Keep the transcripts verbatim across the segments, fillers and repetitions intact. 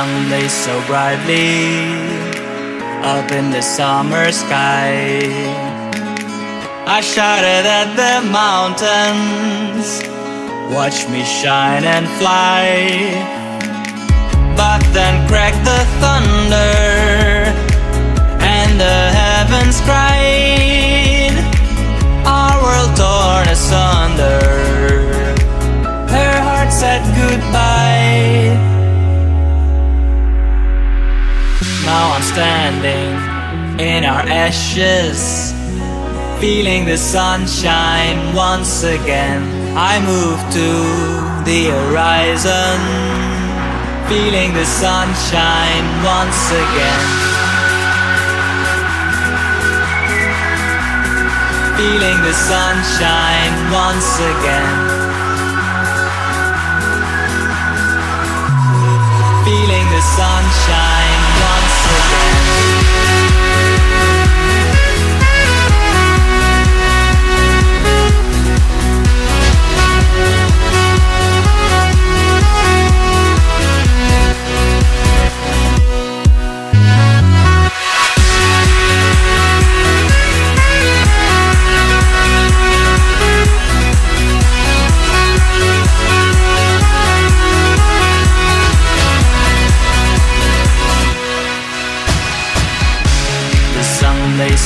sun blazed so brightly up in the summer sky. I shouted at the mountains, watch me shine and fly. But then cracked the thunder and the heavens cried. Our world torn asunder, her heart said goodbye. Now I'm standing in our ashes, feeling the sunshine once again. I move to the horizon, feeling the sunshine once again, feeling the sunshine once again, feeling the sunshine once again.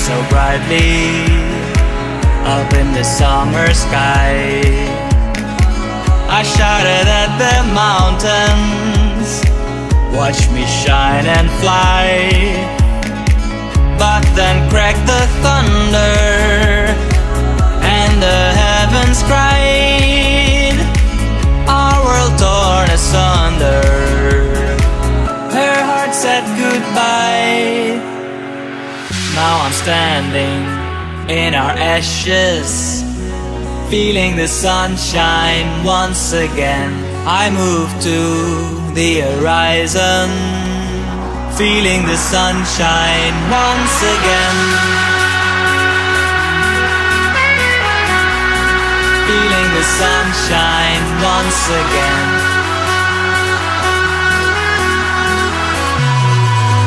So brightly up in the summer sky, I shouted at the mountains, watch me shine and fly. But then cracked the thunder and the heavens cried. Our world torn asunder, her heart said goodbye. Now I'm standing in our ashes, feeling the sunshine once again. I move to the horizon, feeling the sunshine once again, feeling the sunshine once again,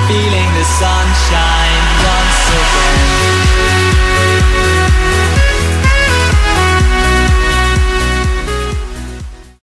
feeling the sunshine.